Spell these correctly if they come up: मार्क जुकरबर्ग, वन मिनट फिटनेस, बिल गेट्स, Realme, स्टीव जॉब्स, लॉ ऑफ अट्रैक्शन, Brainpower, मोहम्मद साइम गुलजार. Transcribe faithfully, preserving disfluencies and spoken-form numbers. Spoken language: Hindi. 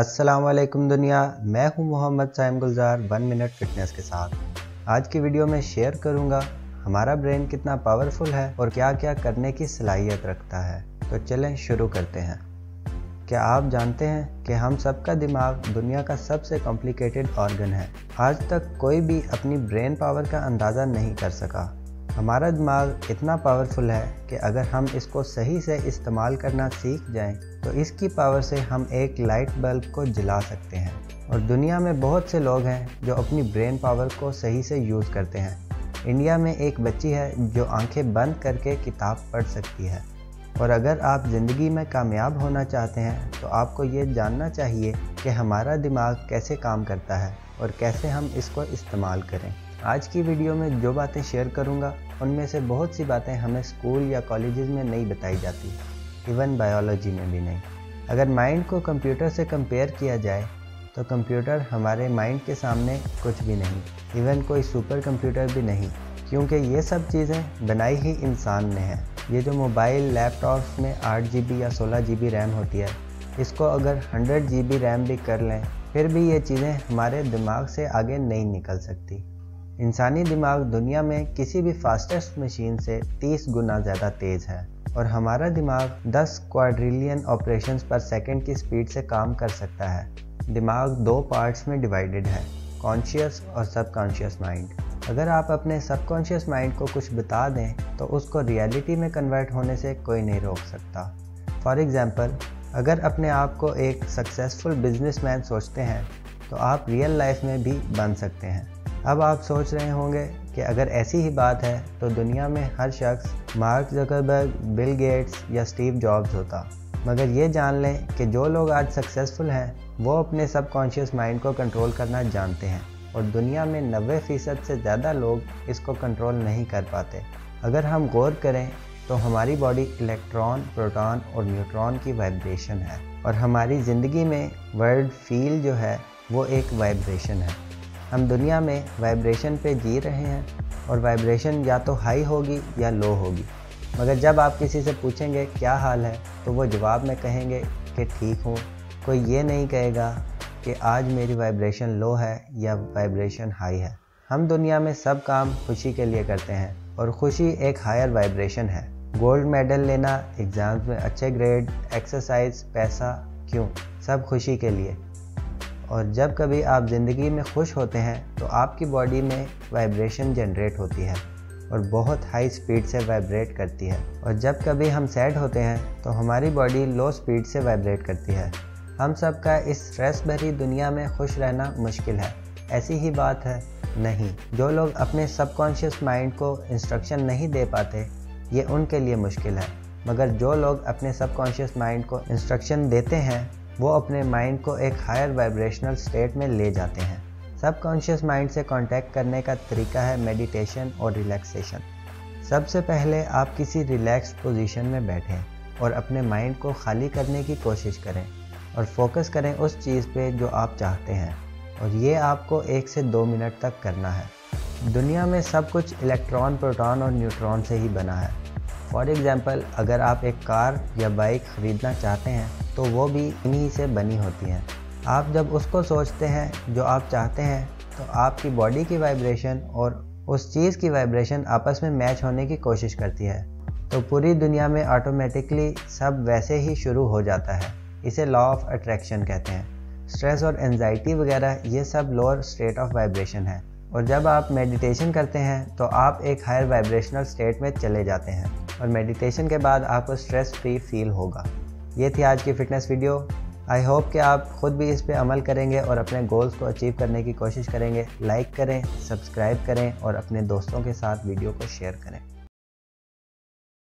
अस्सलाम वालेकुम दुनिया, मैं हूं मोहम्मद साइम गुलजार वन मिनट फिटनेस के साथ। आज की वीडियो में शेयर करूंगा हमारा ब्रेन कितना पावरफुल है और क्या क्या करने की सलाहियत रखता है। तो चलें शुरू करते हैं। क्या आप जानते हैं कि हम सबका दिमाग दुनिया का सबसे कॉम्प्लिकेटेड ऑर्गन है। आज तक कोई भी अपनी ब्रेन पावर का अंदाज़ा नहीं कर सका। हमारा दिमाग इतना पावरफुल है कि अगर हम इसको सही से इस्तेमाल करना सीख जाएं तो इसकी पावर से हम एक लाइट बल्ब को जला सकते हैं। और दुनिया में बहुत से लोग हैं जो अपनी ब्रेन पावर को सही से यूज़ करते हैं। इंडिया में एक बच्ची है जो आंखें बंद करके किताब पढ़ सकती है। और अगर आप ज़िंदगी में कामयाब होना चाहते हैं तो आपको ये जानना चाहिए कि हमारा दिमाग कैसे काम करता है और कैसे हम इसको इस्तेमाल करें। आज की वीडियो में जो बातें शेयर करूंगा उनमें से बहुत सी बातें हमें स्कूल या कॉलेजेस में नहीं बताई जाती, इवन बायोलॉजी में भी नहीं। अगर माइंड को कंप्यूटर से कंपेयर किया जाए तो कंप्यूटर हमारे माइंड के सामने कुछ भी नहीं, इवन कोई सुपर कंप्यूटर भी नहीं, क्योंकि ये सब चीज़ें बनाई ही इंसान ने हैं। ये जो मोबाइल लैपटॉप्स में आठ जी बी या सोलह जी बी रैम होती है, इसको अगर हंड्रेड जी बी रैम भी कर लें फिर भी ये चीज़ें हमारे दिमाग से आगे नहीं निकल सकती। इंसानी दिमाग दुनिया में किसी भी फास्टेस्ट मशीन से तीस गुना ज़्यादा तेज़ है और हमारा दिमाग दस क्वाड्रिलियन ऑपरेशंस पर सेकंड की स्पीड से काम कर सकता है। दिमाग दो पार्ट्स में डिवाइडेड है, कॉन्शियस और सबकॉन्शियस माइंड। अगर आप अपने सबकॉन्शियस माइंड को कुछ बता दें तो उसको रियलिटी में कन्वर्ट होने से कोई नहीं रोक सकता। फॉर एग्ज़ाम्पल, अगर अपने आप को एक सक्सेसफुल बिजनेसमैन सोचते हैं तो आप रियल लाइफ में भी बन सकते हैं। अब आप सोच रहे होंगे कि अगर ऐसी ही बात है तो दुनिया में हर शख्स मार्क जुकरबर्ग, बिल गेट्स या स्टीव जॉब्स होता। मगर ये जान लें कि जो लोग आज सक्सेसफुल हैं वो अपने सबकॉन्शियस माइंड को कंट्रोल करना जानते हैं और दुनिया में नब्बे फ़ीसद से ज़्यादा लोग इसको कंट्रोल नहीं कर पाते। अगर हम गौर करें तो हमारी बॉडी इलेक्ट्रॉन, प्रोटॉन और न्यूट्रॉन की वाइब्रेशन है और हमारी ज़िंदगी में वर्ल्ड फील जो है वो एक वाइब्रेशन है। हम दुनिया में वाइब्रेशन पे जी रहे हैं और वाइब्रेशन या तो हाई होगी या लो होगी। मगर जब आप किसी से पूछेंगे क्या हाल है तो वो जवाब में कहेंगे कि ठीक हूँ। कोई ये नहीं कहेगा कि आज मेरी वाइब्रेशन लो है या वाइब्रेशन हाई है। हम दुनिया में सब काम खुशी के लिए करते हैं और खुशी एक हायर वाइब्रेशन है। गोल्ड मेडल लेना, एग्ज़ाम्स में अच्छे ग्रेड, एक्सरसाइज, पैसा, क्यों, सब खुशी के लिए। और जब कभी आप ज़िंदगी में खुश होते हैं तो आपकी बॉडी में वाइब्रेशन जनरेट होती है और बहुत हाई स्पीड से वाइब्रेट करती है। और जब कभी हम सैड होते हैं तो हमारी बॉडी लो स्पीड से वाइब्रेट करती है। हम सब का इस स्ट्रेस भरी दुनिया में खुश रहना मुश्किल है। ऐसी ही बात है? नहीं। जो लोग अपने सबकॉन्शियस माइंड को इंस्ट्रक्शन नहीं दे पाते ये उनके लिए मुश्किल है। मगर जो लोग अपने सबकॉन्शियस माइंड को इंस्ट्रक्शन देते हैं वो अपने माइंड को एक हायर वाइब्रेशनल स्टेट में ले जाते हैं। सबकॉन्शियस माइंड से कांटेक्ट करने का तरीका है मेडिटेशन और रिलैक्सेशन। सबसे पहले आप किसी रिलैक्स पोजीशन में बैठें और अपने माइंड को खाली करने की कोशिश करें और फोकस करें उस चीज़ पे जो आप चाहते हैं। और ये आपको एक से दो मिनट तक करना है। दुनिया में सब कुछ इलेक्ट्रॉन, प्रोटॉन और न्यूट्रॉन से ही बना है। फॉर एग्ज़ाम्पल, अगर आप एक कार या बाइक ख़रीदना चाहते हैं तो वो भी इन्हीं से बनी होती हैं। आप जब उसको सोचते हैं जो आप चाहते हैं तो आपकी बॉडी की वाइब्रेशन और उस चीज़ की वाइब्रेशन आपस में मैच होने की कोशिश करती है, तो पूरी दुनिया में ऑटोमेटिकली सब वैसे ही शुरू हो जाता है। इसे लॉ ऑफ अट्रैक्शन कहते हैं। स्ट्रेस और एनजाइटी वगैरह ये सब लोअर स्टेट ऑफ वाइब्रेशन है। और जब आप मेडिटेशन करते हैं तो आप एक हायर वाइब्रेशनल स्टेट में चले जाते हैं और मेडिटेशन के बाद आपको स्ट्रेस फ्री फील होगा। ये थी आज की फ़िटनेस वीडियो। आई होप कि आप ख़ुद भी इस पे अमल करेंगे और अपने गोल्स को अचीव करने की कोशिश करेंगे। लाइक करें, सब्सक्राइब करें और अपने दोस्तों के साथ वीडियो को शेयर करें।